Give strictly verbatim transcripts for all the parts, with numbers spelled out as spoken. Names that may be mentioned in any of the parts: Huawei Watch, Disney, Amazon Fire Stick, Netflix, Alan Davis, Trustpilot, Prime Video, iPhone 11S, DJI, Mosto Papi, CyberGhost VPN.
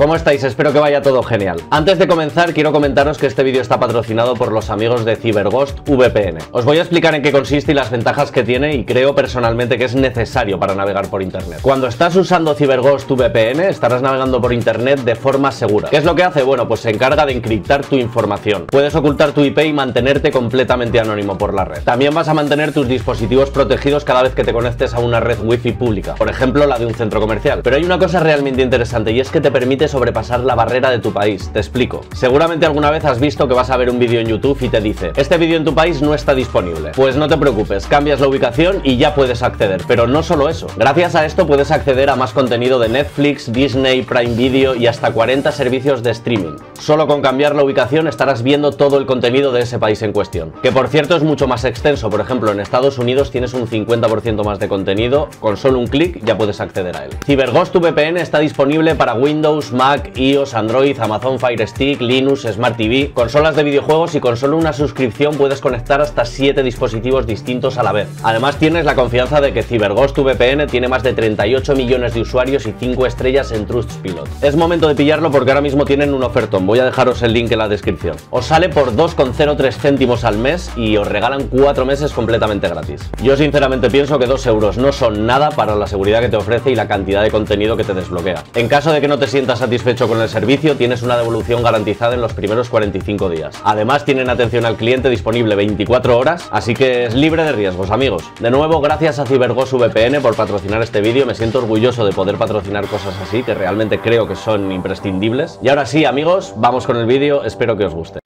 ¿Cómo estáis? Espero que vaya todo genial. Antes de comenzar, quiero comentaros que este vídeo está patrocinado por los amigos de CyberGhost V P N. Os voy a explicar en qué consiste y las ventajas que tiene, y creo personalmente que es necesario para navegar por internet. Cuando estás usando CyberGhost V P N, estarás navegando por internet de forma segura. ¿Qué es lo que hace? Bueno, pues se encarga de encriptar tu información. Puedes ocultar tu I P y mantenerte completamente anónimo por la red. También vas a mantener tus dispositivos protegidos cada vez que te conectes a una red wifi pública, por ejemplo la de un centro comercial. Pero hay una cosa realmente interesante, y es que te permite sobrepasar la barrera de tu país. Te explico. Seguramente alguna vez has visto que vas a ver un vídeo en YouTube y te dice: este vídeo en tu país no está disponible. Pues no te preocupes, cambias la ubicación y ya puedes acceder. Pero no solo eso. Gracias a esto puedes acceder a más contenido de Netflix, Disney, Prime Video y hasta cuarenta servicios de streaming. Solo con cambiar la ubicación estarás viendo todo el contenido de ese país en cuestión. Que por cierto es mucho más extenso. Por ejemplo, en Estados Unidos tienes un cincuenta por ciento más de contenido. Con solo un clic ya puedes acceder a él. CyberGhost V P N está disponible para Windows, Mac, iOS, Android, Amazon Fire Stick, Linux, Smart T V, consolas de videojuegos, y con solo una suscripción puedes conectar hasta siete dispositivos distintos a la vez. Además tienes la confianza de que CyberGhost V P N tiene más de treinta y ocho millones de usuarios y cinco estrellas en Trustpilot. Es momento de pillarlo porque ahora mismo tienen un ofertón, voy a dejaros el link en la descripción. Os sale por dos coma cero tres céntimos al mes y os regalan cuatro meses completamente gratis. Yo sinceramente pienso que dos euros no son nada para la seguridad que te ofrece y la cantidad de contenido que te desbloquea. En caso de que no te sientas a satisfecho con el servicio, tienes una devolución garantizada en los primeros cuarenta y cinco días. Además tienen atención al cliente disponible veinticuatro horas, así que es libre de riesgos, amigos. De nuevo, gracias a CyberGhost V P N por patrocinar este vídeo. Me siento orgulloso de poder patrocinar cosas así, que realmente creo que son imprescindibles. Y ahora sí, amigos, vamos con el vídeo, espero que os guste.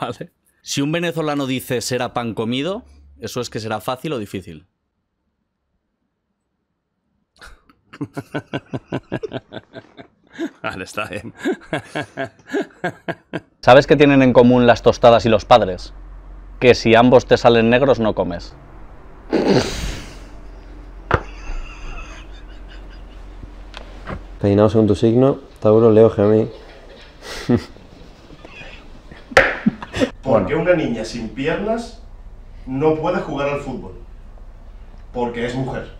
Vale. Si un venezolano dice será pan comido, ¿eso es que será fácil o difícil? Vale, está bien. ¿Sabes qué tienen en común las tostadas y los padres? Que si ambos te salen negros no comes. Peinado según tu signo, Tauro, Leo, Gemini. Porque una niña sin piernas no puede jugar al fútbol. Porque es mujer.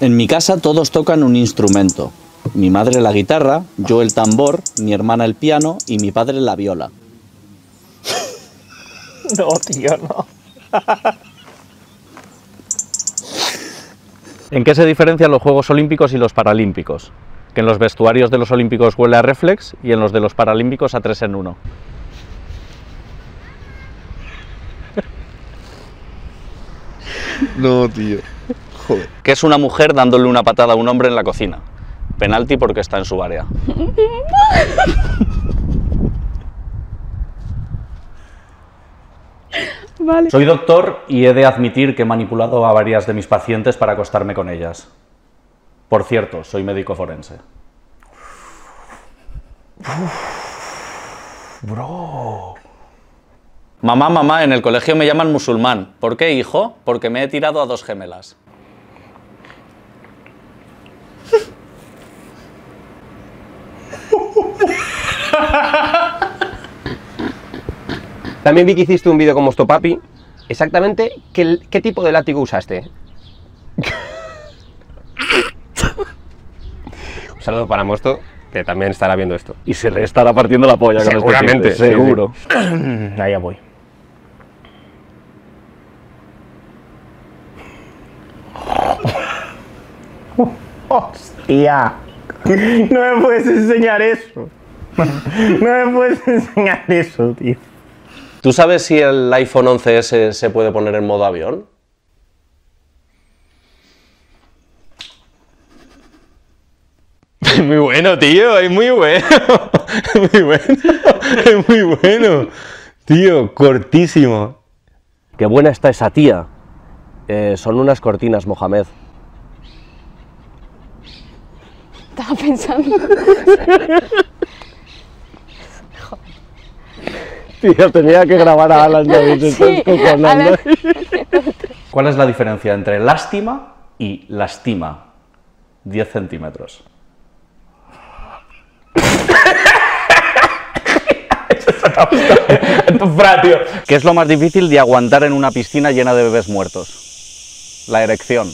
En mi casa todos tocan un instrumento. Mi madre la guitarra, yo el tambor, mi hermana el piano y mi padre la viola. No, tío, no. ¿En qué se diferencian los Juegos Olímpicos y los Paralímpicos? Que en los vestuarios de los Olímpicos huele a reflex y en los de los Paralímpicos a tres en uno. No, tío. Joder. Que es una mujer dándole una patada a un hombre en la cocina. Penalti porque está en su área. Vale. Soy doctor y he de admitir que he manipulado a varias de mis pacientes para acostarme con ellas. Por cierto, soy médico forense. Uf, bro. Mamá, mamá, en el colegio me llaman musulmán. ¿Por qué, hijo? Porque me he tirado a dos gemelas. También vi que hiciste un vídeo con Mosto Papi. Exactamente, ¿qué, qué tipo de látigo usaste? Un saludo para Mosto, que también estará viendo esto. Y se le estará partiendo la polla. Seguramente, con seguro. Sí. Ahí ya voy. Hostia. No me puedes enseñar eso. No me puedes enseñar eso, tío. ¿Tú sabes si el iPhone once ese se puede poner en modo avión? Es muy bueno, tío, es muy bueno. Es muy bueno, es muy bueno. Tío, cortísimo. Qué buena está esa tía. Eh, son unas cortinas, Mohamed. Estaba pensando. Tío, tenía que grabar a Alan Davis. Sí, Alan... ¿Cuál es la diferencia entre lástima y lastima? diez centímetros. ¿Qué es lo más difícil de aguantar en una piscina llena de bebés muertos? La erección.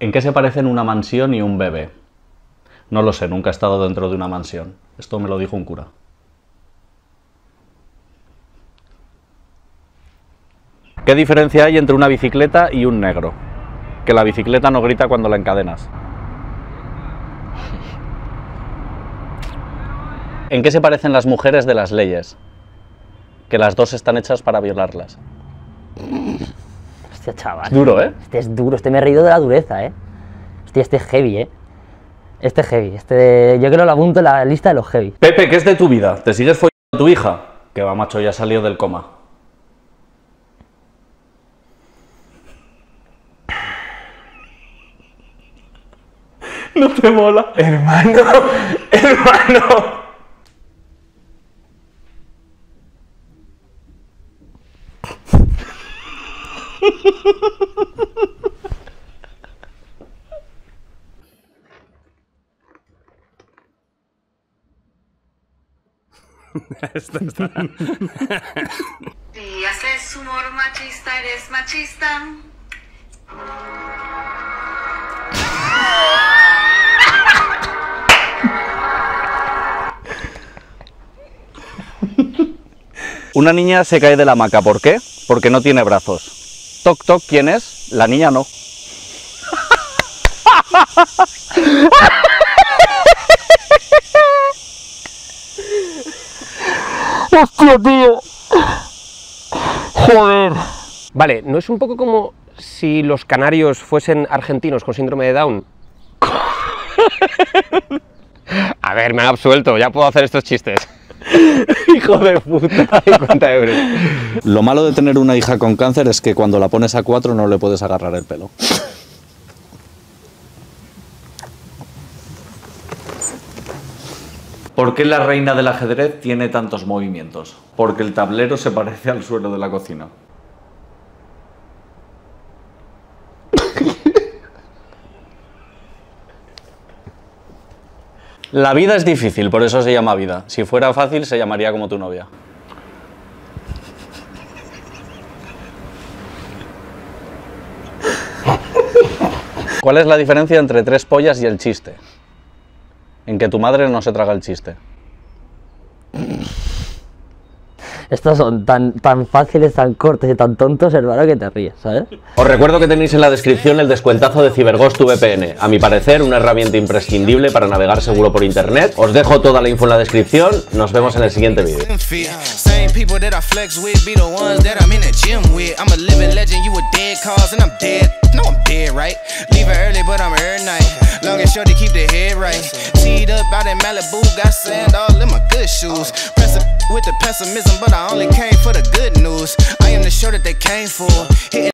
¿En qué se parecen una mansión y un bebé? No lo sé, nunca he estado dentro de una mansión. Esto me lo dijo un cura. ¿Qué diferencia hay entre una bicicleta y un negro? Que la bicicleta no grita cuando la encadenas. ¿En qué se parecen las mujeres de las leyes? Que las dos están hechas para violarlas. Hostia, chaval. Es duro, ¿eh? Este es duro, este me he reído de la dureza, ¿eh? Hostia, este es heavy, ¿eh? Este es heavy, este... yo creo lo apunto en la lista de los heavy. Pepe, ¿qué es de tu vida? ¿Te sigues follando a tu hija? Que va, macho, ya salió del coma. No te mola. Hermano, hermano. Esto está... Si haces humor machista, eres machista. Una niña se cae de la hamaca, ¿por qué? Porque no tiene brazos. Toc, toc, ¿quién es? La niña no. ¡Hostia, tío! ¡Joder! Vale, ¿no es un poco como si los canarios fuesen argentinos con síndrome de Down? A ver, me han absuelto, ya puedo hacer estos chistes. Hijo de puta, cincuenta euros. Lo malo de tener una hija con cáncer es que cuando la pones a cuatro no le puedes agarrar el pelo. ¿Por qué la reina del ajedrez tiene tantos movimientos? Porque el tablero se parece al suelo de la cocina. La vida es difícil, por eso se llama vida. Si fuera fácil, se llamaría como tu novia. ¿Cuál es la diferencia entre tres pollas y el chiste? En que tu madre no se traga el chiste. Estos son tan, tan fáciles, tan cortos y tan tontos, hermano, que te ríes, ¿sabes? Os recuerdo que tenéis en la descripción el descuentazo de CyberGhost V P N. A mi parecer, una herramienta imprescindible para navegar seguro por internet. Os dejo toda la info en la descripción. Nos vemos en el siguiente vídeo. With the pessimism, but I only came for the good news. I am the show that they came for. Hitting